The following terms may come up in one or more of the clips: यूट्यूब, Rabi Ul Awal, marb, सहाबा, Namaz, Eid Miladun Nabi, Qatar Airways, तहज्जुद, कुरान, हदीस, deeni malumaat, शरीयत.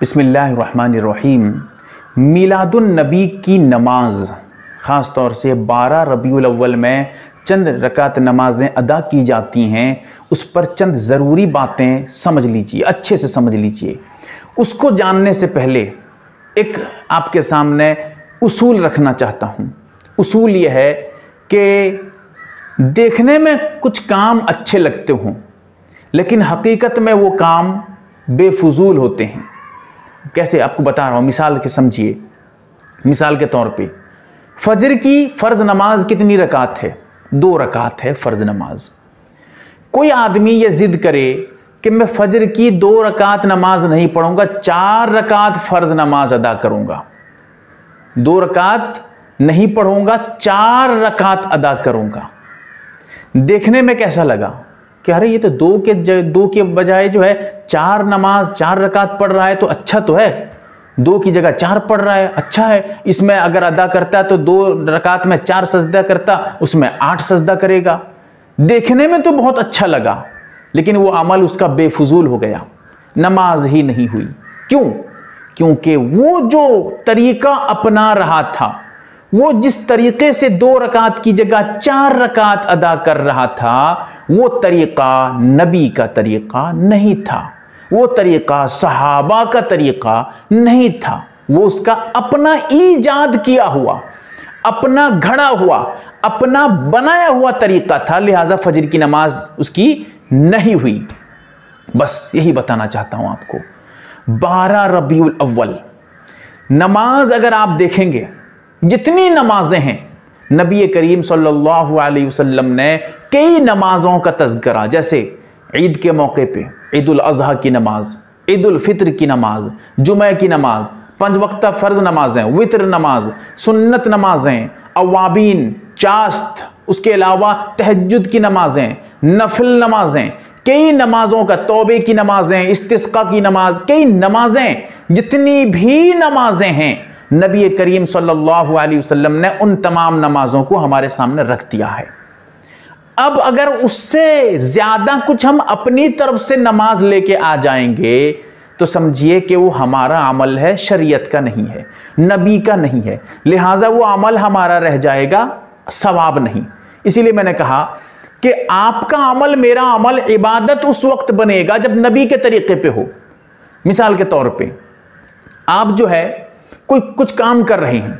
बिस्मिल्लाहिर्रहमानिर्रहीम। मिलादुन नबी की नमाज ख़ास तौर से 12 रबीउल अव्वल में चंद रकात नमाज़ें अदा की जाती हैं, उस पर चंद ज़रूरी बातें समझ लीजिए, अच्छे से समझ लीजिए। उसको जानने से पहले एक आपके सामने उसूल रखना चाहता हूँ। उसूल यह है कि देखने में कुछ काम अच्छे लगते हों लेकिन हकीकत में वो काम बेफुजूल होते हैं। कैसे, आपको बता रहा हूँ, मिसाल के समझिए। मिसाल के तौर पे फजर की फ़र्ज़ नमाज कितनी रकात है? 2 रकात है फ़र्ज़ नमाज। कोई आदमी ये ज़िद करे कि मैं फजर की 2 रकात नमाज नहीं पढ़ूँगा, 4 रकात फ़र्ज़ नमाज अदा करूँगा। 2 रकात नहीं पढ़ूँगा, 4 रकात अदा करूँगा। देखने में कैसा लगा कि अरे ये तो 2 के बजाय जो है 4 नमाज 4 रकात पढ़ रहा है तो अच्छा तो है, 2 की जगह 4 पढ़ रहा है, अच्छा है। इसमें अगर अदा करता तो 2 रकात में 4 सजदा करता, उसमें 8 सजदा करेगा। देखने में तो बहुत अच्छा लगा लेकिन वो अमल उसका बेफुजूल हो गया, नमाज ही नहीं हुई। क्यों? क्योंकि वो जो तरीका अपना रहा था, वो जिस तरीके से 2 रकात की जगह 4 रकात अदा कर रहा था, वो तरीक़ा नबी का तरीक़ा नहीं था, वो तरीक़ा सहाबा का तरीक़ा नहीं था। वो उसका अपना ईजाद किया हुआ, अपना घड़ा हुआ, अपना बनाया हुआ तरीक़ा था, लिहाजा फजर की नमाज उसकी नहीं हुई। बस यही बताना चाहता हूँ आपको। 12 रबीउल अव्वल नमाज अगर आप देखेंगे, जितनी नमाजें हैं नबी करीम सल्लल्लाहु अलैहि वसल्लम ने कई नमाज़ों का तज़किरा, जैसे ईद के मौके पे ईद उल अज़हा की नमाज, ईद उल फित्र की नमाज, जुमे की नमाज, 5 वक्ता फ़र्ज़ नमाजें, वित्र नमाज, सुन्नत नमाजें, अवाबीन, चास्त, उसके अलावा तहज्जुद की नमाजें, नफिल नमाजें, कई नमाज़ों का, तौबे की नमाजें, इस्तिस्का की नमाज, कई नमाजें, जितनी भी नमाजें हैं नबी करीम सल्लल्लाहु अलैहि वसल्लम ने उन तमाम नमाज़ों को हमारे सामने रख दिया है। अब अगर उससे ज़्यादा कुछ हम अपनी तरफ से नमाज लेके आ जाएंगे तो समझिए कि वो हमारा अमल है, शरीयत का नहीं है, नबी का नहीं है, लिहाजा वो अमल हमारा रह जाएगा, सवाब नहीं। इसीलिए मैंने कहा कि आपका अमल, मेरा अमल इबादत उस वक्त बनेगा जब नबी के तरीक़े पे हो। मिसाल के तौर पे आप जो है कोई कुछ काम कर रहे हैं,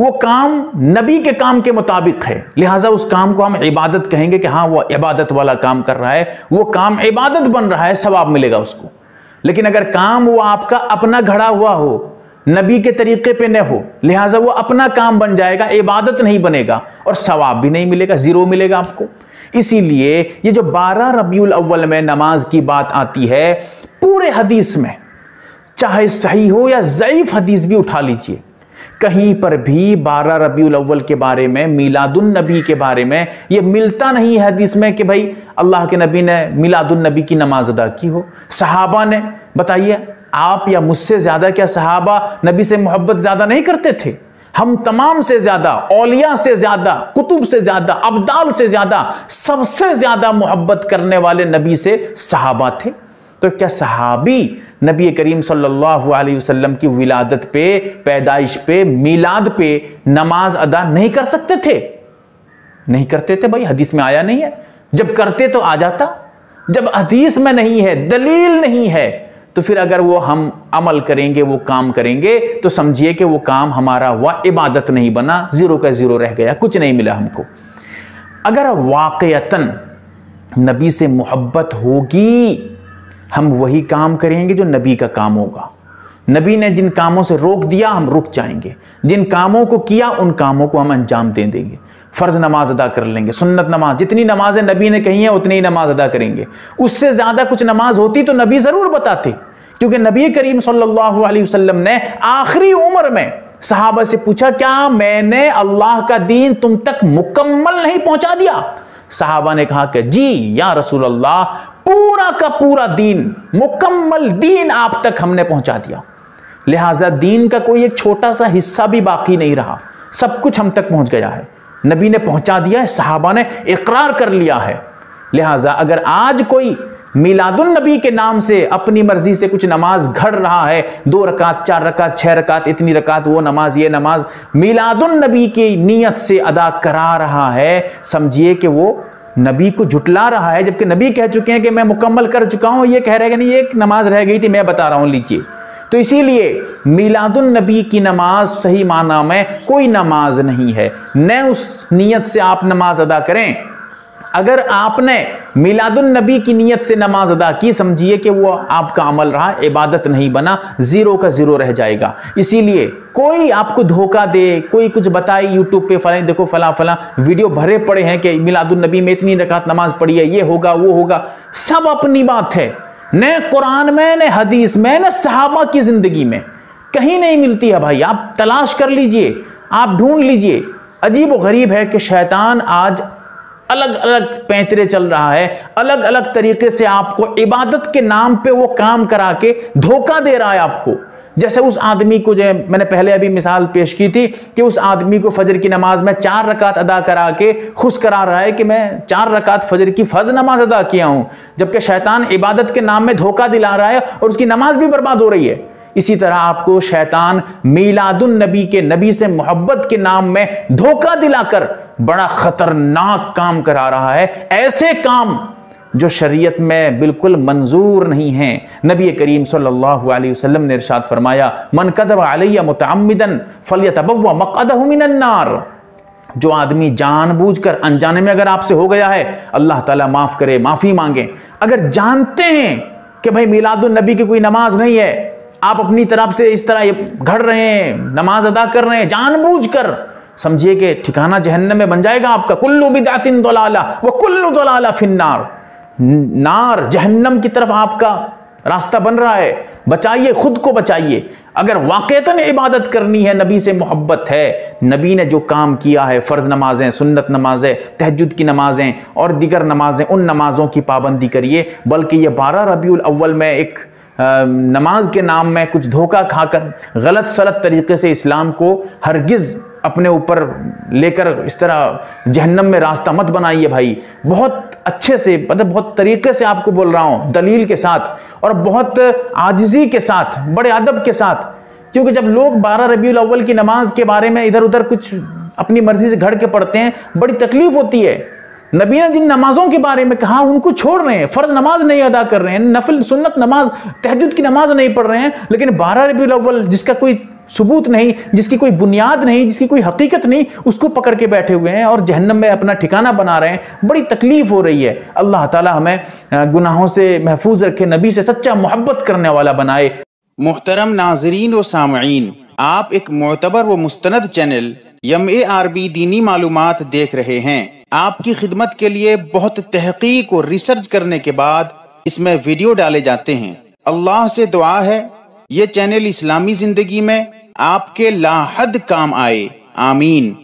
वो काम नबी के काम के मुताबिक है, लिहाजा उस काम को हम इबादत कहेंगे कि हाँ वो इबादत वाला काम कर रहा है, वो काम इबादत बन रहा है, सवाब मिलेगा उसको। लेकिन अगर काम वो आपका अपना घड़ा हुआ हो, नबी के तरीके पे न हो, लिहाजा वो अपना काम बन जाएगा, इबादत नहीं बनेगा और सवाब भी नहीं मिलेगा, ज़ीरो मिलेगा आपको। इसीलिए ये जो 12 रबीउल अव्वल में नमाज की बात आती है, पूरे हदीस में चाहे सही हो या ज़ईफ हदीस भी उठा लीजिए, कहीं पर भी 12 रबीउल अव्वल के बारे में, मिलादुन नबी के बारे में ये मिलता नहीं है हदीस में कि भाई अल्लाह के नबी ने मिलादुन नबी की नमाज अदा की हो, सहाबा ने। बताइए आप या मुझसे ज़्यादा क्या सहाबा नबी से मोहब्बत ज़्यादा नहीं करते थे? हम तमाम से ज़्यादा, औलिया से ज़्यादा, कुतुब से ज़्यादा, अब्दाल से ज़्यादा, सबसे ज़्यादा मोहब्बत करने वाले नबी से सहाबा थे। तो क्या सहाबी नबी करीम सल्लल्लाहु अलैहि वसल्लम की विलादत पे, पैदाइश पे, मिलाद पे नमाज अदा नहीं कर सकते थे? नहीं करते थे भाई, हदीस में आया नहीं है। जब करते तो आ जाता, जब हदीस में नहीं है, दलील नहीं है, तो फिर अगर वो हम अमल करेंगे, वो काम करेंगे तो समझिए कि वो काम हमारा हुआ, इबादत नहीं बना, जीरो का जीरो रह गया, कुछ नहीं मिला हमको। अगर वाकयतन नबी से मोहब्बत होगी, हम वही काम करेंगे जो नबी का काम होगा। नबी ने जिन कामों से रोक दिया हम रुक जाएंगे, जिन कामों को किया उन कामों को हम अंजाम दे देंगे। फ़र्ज़ नमाज अदा कर लेंगे, सुन्नत नमाज, जितनी नमाजें नबी ने कही हैं उतनी ही नमाज अदा करेंगे। उससे ज़्यादा कुछ नमाज होती तो नबी ज़रूर बताते, क्योंकि नबी करीम सल्लल्लाहु अलैहि वसल्लम ने आखिरी उम्र में सहाबा से पूछा, क्या मैंने अल्लाह का दीन तुम तक मुकम्मल नहीं पहुँचा दिया? सहाबा ने कहा कि जी या रसूल अल्लाह, पूरा का पूरा दीन, मुकम्मल दीन आप तक हमने पहुंचा दिया। लिहाजा दीन का कोई एक छोटा सा हिस्सा भी बाकी नहीं रहा, सब कुछ हम तक पहुंच गया है, नबी ने पहुंचा दिया है, सहाबा ने इकरार कर लिया है। लिहाजा अगर आज कोई मिलादुन नबी के नाम से अपनी मर्जी से कुछ नमाज घड़ रहा है, 2 रकात, 4 रकात, 6 रकात, इतनी रकात, वो नमाज, ये नमाज मिलादुन नबी की नीयत से अदा करा रहा है, समझिए कि वो नबी को जुटला रहा है। जबकि नबी कह चुके हैं कि मैं मुकम्मल कर चुका हूं, ये कह रहे हैं कि नहीं एक नमाज रह गई थी मैं बता रहा हूं लीजिए। तो इसीलिए मिलादुन नबी की नमाज सही माना में कोई नमाज नहीं है, न उस नीयत से आप नमाज अदा करें। अगर आपने मिलादुन नबी की नीयत से नमाज अदा की, समझिए कि वो आपका अमल रहा, इबादत नहीं बना, 0 का 0 रह जाएगा। इसीलिए कोई आपको धोखा दे, कोई कुछ बताए यूट्यूब पे, फला देखो फला फला वीडियो भरे पड़े हैं कि मिलादुन नबी में इतनी रकात नमाज पढ़ी है, ये होगा वो होगा, सब अपनी बात है, न कुरान में न हदीस में न सहाबा की ज़िंदगी में कहीं नहीं मिलती है भाई। आप तलाश कर लीजिए, आप ढूंढ लीजिए। अजीब व गरीब है कि शैतान आज अलग अलग पैंतरे चल रहा है, अलग अलग तरीके से आपको इबादत के नाम पे वो काम करा के धोखा दे रहा है आपको। जैसे उस आदमी को, जो मैंने पहले अभी मिसाल पेश की थी कि उस आदमी को फजर की नमाज में 4 रकात अदा करा के खुश करा रहा है कि मैं 4 रकात फजर की फर्ज नमाज अदा किया हूँ, जबकि शैतान इबादत के नाम में धोखा दिला रहा है और उसकी नमाज भी बर्बाद हो रही है। इसी तरह आपको शैतान मिलादुन नबी के, नबी से मोहब्बत के नाम में धोखा दिलाकर बड़ा खतरनाक काम करा रहा है, ऐसे काम जो शरीयत में बिल्कुल मंजूर नहीं है। नबी करीम सल्लल्लाहु अलैहि वसल्लम ने इरशाद फरमाया, मन कदब अलैया मुतअम्मिदन फल्यतबव्वा मक़अदहु मिनन नार। जो आदमी जानबूझकर, अनजाने में अगर आपसे हो गया है, अल्लाह ताला माफ करे, माफी मांगे। अगर जानते हैं कि भाई मिलादुन नबी की कोई नमाज नहीं है, आप अपनी तरफ से इस तरह घड़ रहे हैं, नमाज अदा कर रहे हैं जानबूझकर, समझिए कि ठिकाना जहन्नम में बन जाएगा आपका। कुल्लु बिदअतिन दलाला व कुल्लु दलाला फिन्नार। नार, जहन्नम की तरफ आपका रास्ता बन रहा है। बचाइए, खुद को बचाइए। अगर वाकईतन इबादत करनी है, नबी से मोहब्बत है, नबी ने जो काम किया है, फ़र्ज़ नमाज़ें, सुन्नत नमाज़ें, तहज्जुद की नमाज़ें और दीगर नमाज़ें, उन नमाज़ों की पाबंदी करिए। बल्कि ये 12 रबीउल अव्वल में एक नमाज के नाम में कुछ धोखा खाकर गलत सलत तरीके से इस्लाम को हरगिज़ अपने ऊपर लेकर इस तरह जहन्नम में रास्ता मत बनाइए भाई। बहुत अच्छे से, मतलब बहुत तरीके से आपको बोल रहा हूँ, दलील के साथ और बहुत आजिज़ी के साथ, बड़े अदब के साथ। क्योंकि जब लोग 12 रबीउल अव्वल की नमाज के बारे में इधर उधर कुछ अपनी मर्ज़ी से घड़ के पढ़ते हैं, बड़ी तकलीफ़ होती है। नबी ने जिन नमाज़ों के बारे में कहा उनको छोड़ रहे हैं, फ़र्ज़ नमाज नहीं अदा कर रहे हैं, नफिल सुन्नत नमाज, तहज्जुद की नमाज नहीं पढ़ रहे हैं, लेकिन 12 रबीउल अव्वल जिसका कोई सबूत नहीं, जिसकी कोई बुनियाद नहीं, जिसकी कोई हकीकत नहीं, उसको पकड़ के बैठे हुए हैं और जहन्नम में अपना ठिकाना बना रहे हैं। बड़ी तकलीफ़ हो रही है। अल्लाह ताला हमें गुनाहों से महफूज रखे, नबी से सच्चा मोहब्बत करने वाला बनाए। मोहतरम नाजरीन व सामईन, आप एक मोतबर व मुस्तनद चैनल मारबी दीनी मालूमात देख रहे हैं। आपकी खिदमत के लिए बहुत तहकीक और रिसर्च करने के बाद इसमें वीडियो डाले जाते हैं। अल्लाह से दुआ है ये चैनल इस्लामी जिंदगी में आपके लाहद काम आए। आमीन।